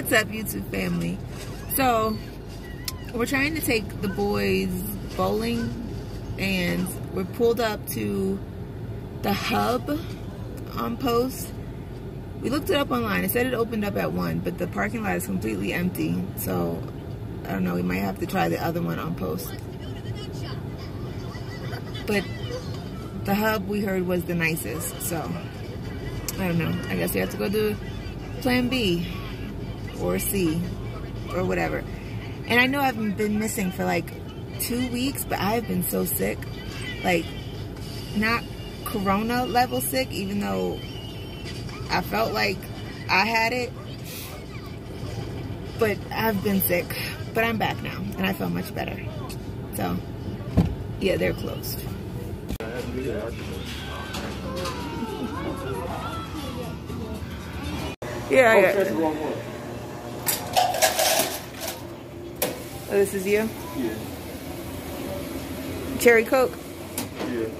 What's up, YouTube family? So we're trying to take the boys bowling, and we're pulled up to the Hub on Post. We looked it up online. It said it opened up at 1, but the parking lot is completely empty, so I don't know, we might have to try the other one on Post. But the Hub, we heard, was the nicest, so I don't know. I guess we have to go to Plan B or C or whatever. And I know I've been missing for like 2 weeks, but I've been so sick, like not corona level sick, even though I felt like I had it, but I've been sick. But I'm back now and I feel much better. So yeah, they're closed. Yeah, I got it. Oh, this is you? Yeah. Cherry Coke? Yeah.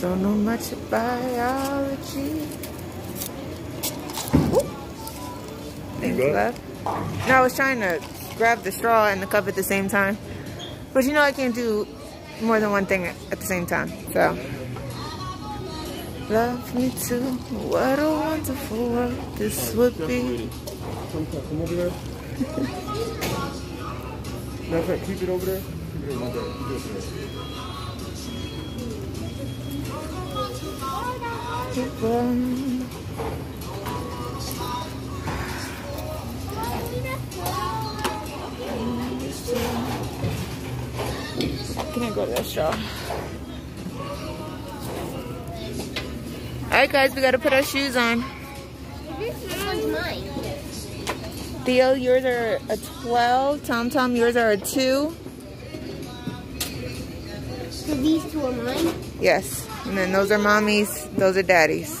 Don't know much about biology. Ooh. Thanks, love. No, I was trying to grab the straw and the cup at the same time. But you know I can't do more than one thing at the same time, so. Love me too, what a wonderful world this would be. Come over there. Matter of fact, keep it over there. Keep it over there. Keep it over there. Can I go to that shop? Alright guys, we gotta put our shoes on. This one's mine. Theo, yours are a 12. Tom, yours are a 2. So these two are mine? Yes. And then those are mommy's, those are daddy's.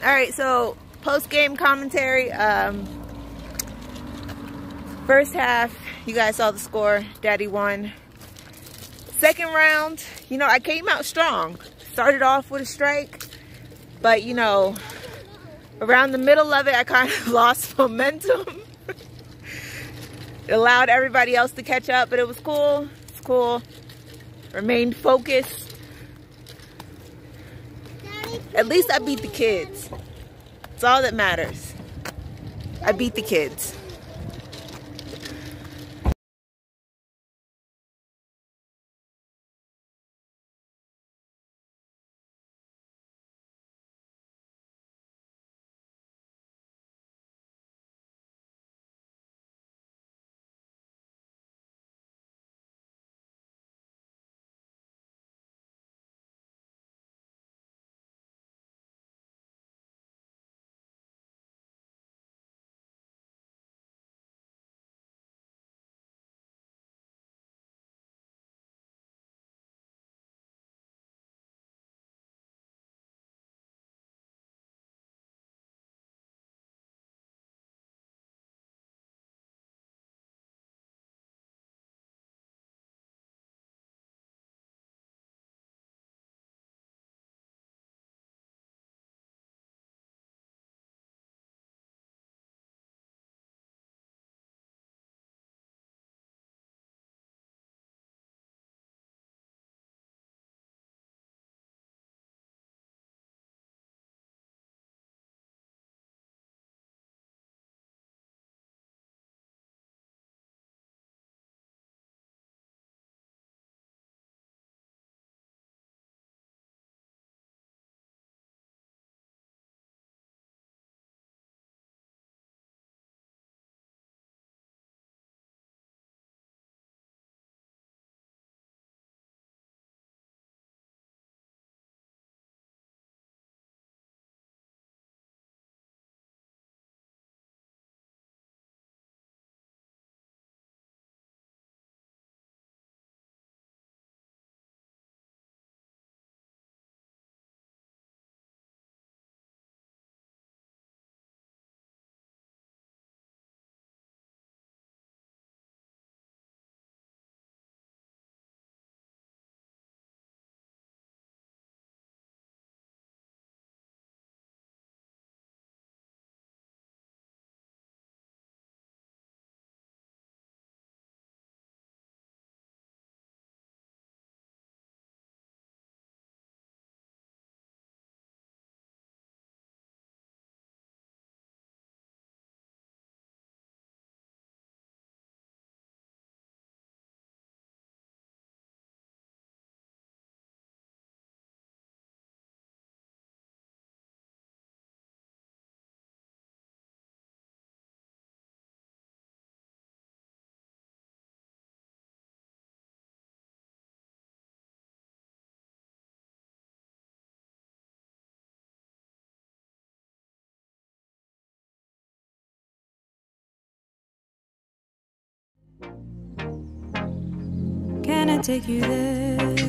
Alright, so post-game commentary. First half, you guys saw the score. Daddy won. Second round, you know, I came out strong. Started off with a strike, but, you know, around the middle of it, I kind of lost momentum. It allowed everybody else to catch up, but it was cool. It's cool. Remained focused. At least I beat the kids. It's all that matters. I beat the kids. Can I take you there?